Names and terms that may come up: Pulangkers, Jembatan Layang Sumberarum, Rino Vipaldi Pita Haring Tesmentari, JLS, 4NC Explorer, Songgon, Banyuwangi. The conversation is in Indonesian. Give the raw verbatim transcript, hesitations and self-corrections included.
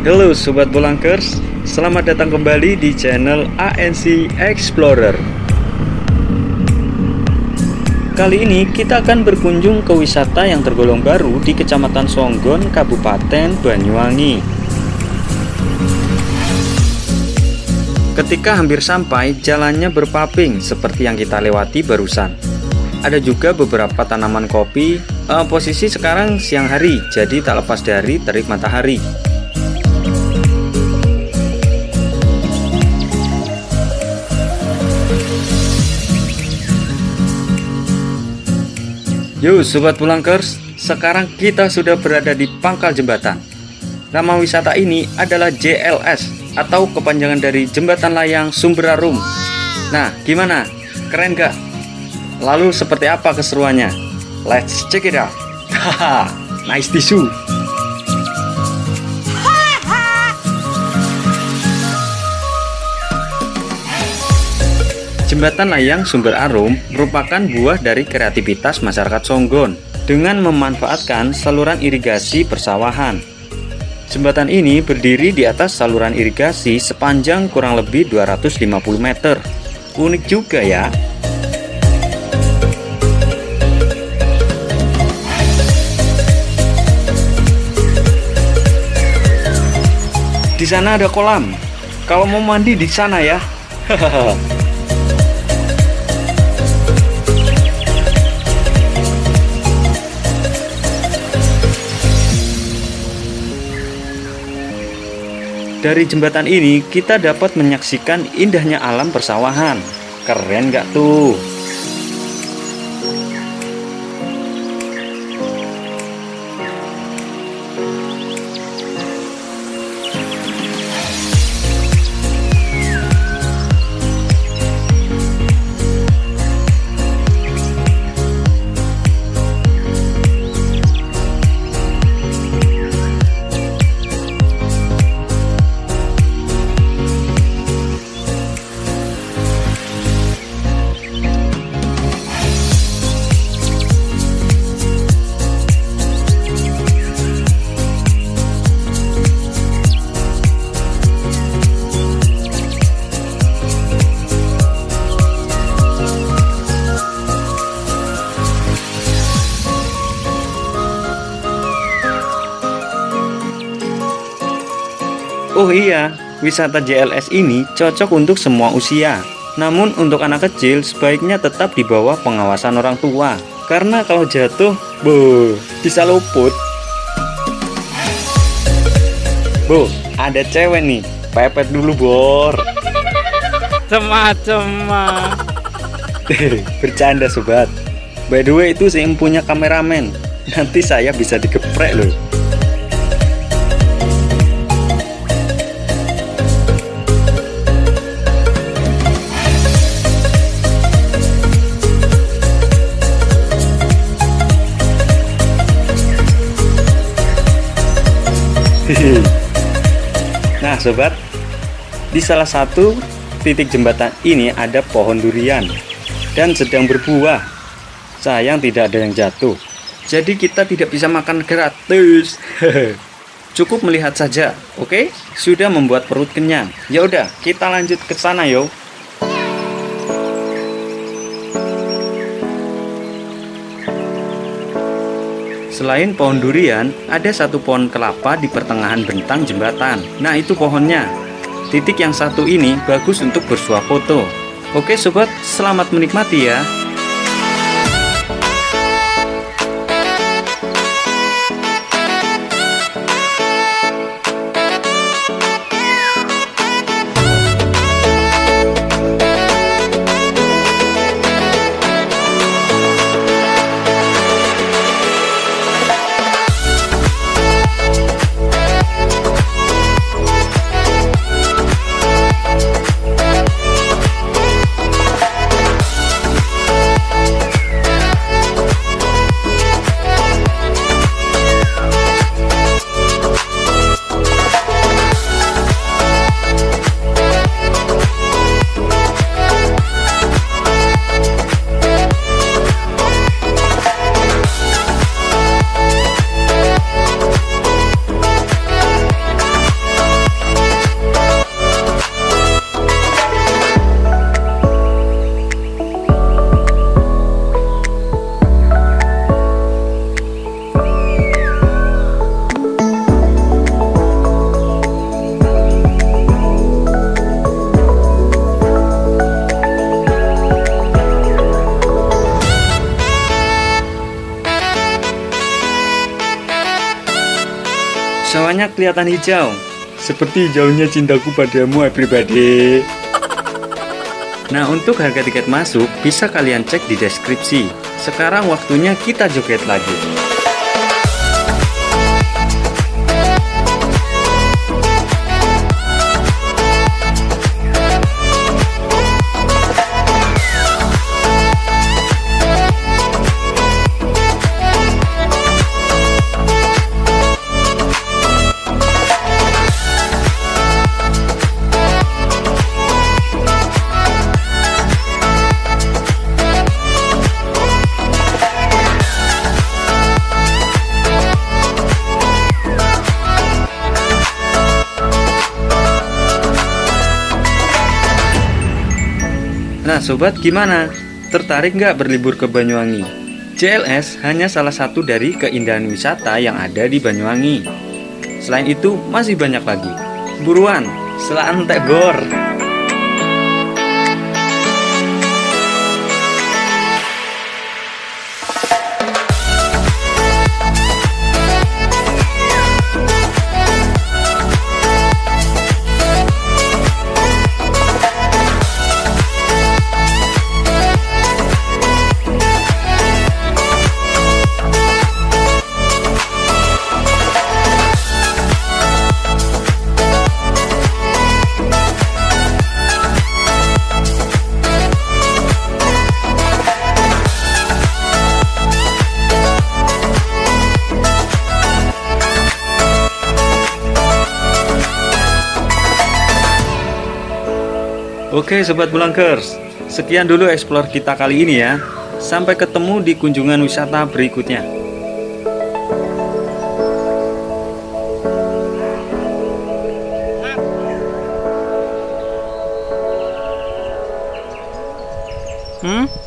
Halo Sobat Pulangkers, selamat datang kembali di channel empat N C Explorer. Kali ini kita akan berkunjung ke wisata yang tergolong baru di Kecamatan Songgon, Kabupaten Banyuwangi. Ketika hampir sampai, jalannya berpaving seperti yang kita lewati barusan. Ada juga beberapa tanaman kopi, eh, posisi sekarang siang hari, jadi tak lepas dari terik matahari. Yo Sobat Pulangkers, sekarang kita sudah berada di pangkal jembatan. Nama wisata ini adalah J L S atau kepanjangan dari Jembatan Layang Sumberarum. Nah, gimana? Keren gak? Lalu seperti apa keseruannya? Let's check it out. Haha, nice tissue. Jembatan Layang Sumberarum merupakan buah dari kreativitas masyarakat Songgon dengan memanfaatkan saluran irigasi persawahan. Jembatan ini berdiri di atas saluran irigasi sepanjang kurang lebih dua ratus lima puluh meter. Unik juga ya. Di sana ada kolam. Kalau mau mandi di sana ya. Hahaha. Dari jembatan ini, kita dapat menyaksikan indahnya alam persawahan. Keren gak tuh? Oh iya, wisata J L S ini cocok untuk semua usia. Namun untuk anak kecil sebaiknya tetap di bawah pengawasan orang tua. Karena kalau jatuh, boh, bisa luput. Boh, ada cewek nih, pepet dulu bor. Cema-cema. Bercanda sobat. By the way, itu saya punya kameramen. Nanti saya bisa digeprek loh. Nah sobat, di salah satu titik jembatan ini ada pohon durian dan sedang berbuah. Sayang tidak ada yang jatuh, jadi kita tidak bisa makan gratis. Cukup melihat saja, oke? Sudah membuat perut kenyang. Ya udah, kita lanjut ke sana yo. Selain pohon durian, ada satu pohon kelapa di pertengahan bentang jembatan. Nah, itu pohonnya. Titik yang satu ini bagus untuk bersuah foto. Oke sobat, selamat menikmati ya. Sawahnya kelihatan hijau, seperti jauhnya cintaku padamu everybody. Nah, untuk harga tiket masuk bisa kalian cek di deskripsi. Sekarang waktunya kita joget lagi. Nah sobat, gimana? Tertarik nggak berlibur ke Banyuwangi? J L S hanya salah satu dari keindahan wisata yang ada di Banyuwangi. Selain itu, masih banyak lagi. Buruan, selantek bor! Oke sobat Bulangkers, sekian dulu explore kita kali ini ya. Sampai ketemu di kunjungan wisata berikutnya. Hmm?